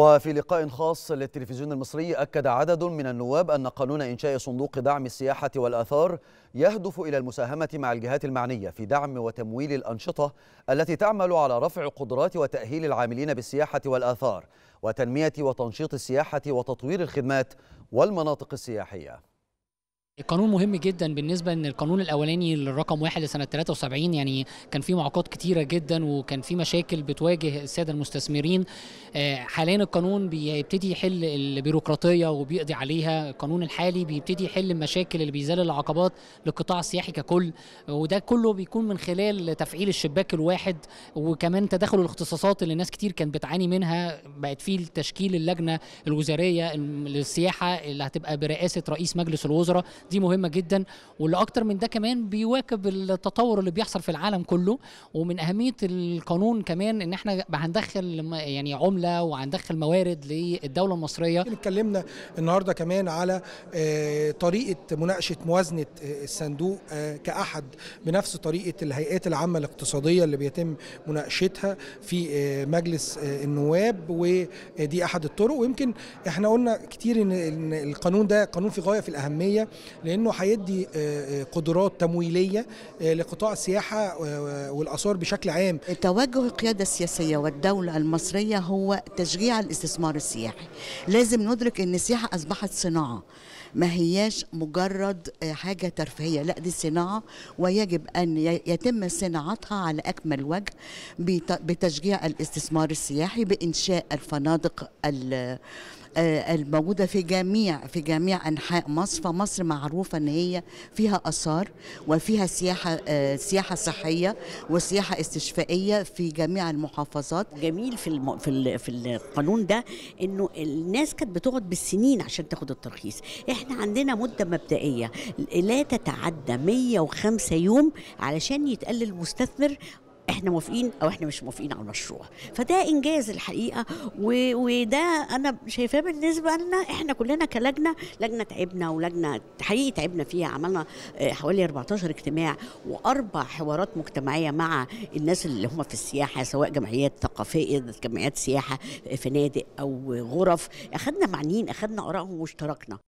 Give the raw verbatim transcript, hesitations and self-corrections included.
وفي لقاء خاص للتلفزيون المصري أكد عدد من النواب أن قانون إنشاء صندوق دعم السياحة والآثار يهدف إلى المساهمة مع الجهات المعنية في دعم وتمويل الأنشطة التي تعمل على رفع قدرات وتأهيل العاملين بالسياحة والآثار وتنمية وتنشيط السياحة وتطوير الخدمات والمناطق السياحية. القانون مهم جدا بالنسبه ان القانون الاولاني للرقم واحد لسنه ثلاثة وسبعين يعني كان فيه معوقات كتيره جدا وكان فيه مشاكل بتواجه الساده المستثمرين. حاليا القانون بيبتدي يحل البيروقراطيه وبيقضي عليها، القانون الحالي بيبتدي يحل المشاكل اللي بيزال العقبات للقطاع السياحي ككل، وده كله بيكون من خلال تفعيل الشباك الواحد وكمان تداخل الاختصاصات اللي ناس كتير كانت بتعاني منها. بقت فيه تشكيل اللجنه الوزاريه للسياحه اللي هتبقى برئاسه رئيس مجلس الوزراء، دي مهمه جدا. واللي اكتر من ده كمان بيواكب التطور اللي بيحصل في العالم كله. ومن اهميه القانون كمان ان احنا هندخل يعني عمله وهندخل موارد للدوله المصريه. اتكلمنا النهارده كمان على طريقه مناقشه موازنه الصندوق كاحد بنفس طريقه الهيئات العامه الاقتصاديه اللي بيتم مناقشتها في مجلس النواب، ودي احد الطرق. ويمكن احنا قلنا كتير ان القانون ده قانون في غايه في الاهميه لأنه هيدي قدرات تمويلية لقطاع السياحة والآثار بشكل عام. توجه القيادة السياسية والدولة المصرية هو تشجيع الاستثمار السياحي. لازم ندرك أن السياحة أصبحت صناعة، ما هياش مجرد حاجة ترفيهية، لا دي صناعة ويجب أن يتم صناعتها على أكمل وجه بتشجيع الاستثمار السياحي بإنشاء الفنادق ال الموجودة في جميع في جميع أنحاء مصر. فمصر معروفة أن هي فيها آثار وفيها سياحة سياحة صحية وسياحة استشفائية في جميع المحافظات. جميل في الم... في, ال... في القانون ده إنه الناس كانت بتقعد بالسنين عشان تاخد الترخيص. إحنا عندنا مدة مبدئية لا تتعدى مئة وخمسة يوم علشان يتقلل المستثمر احنا موافقين او احنا مش موافقين على المشروع، فده انجاز الحقيقه. وده انا شايفاه بالنسبه لنا احنا كلنا كلجنه، لجنه تعبنا ولجنه حقيقي تعبنا فيها، عملنا حوالي أربعتاشر اجتماع واربع حوارات مجتمعيه مع الناس اللي هم في السياحه سواء جمعيات ثقافيه جمعيات سياحه فنادق او غرف، اخذنا معنيين اخذنا ارائهم واشتركنا.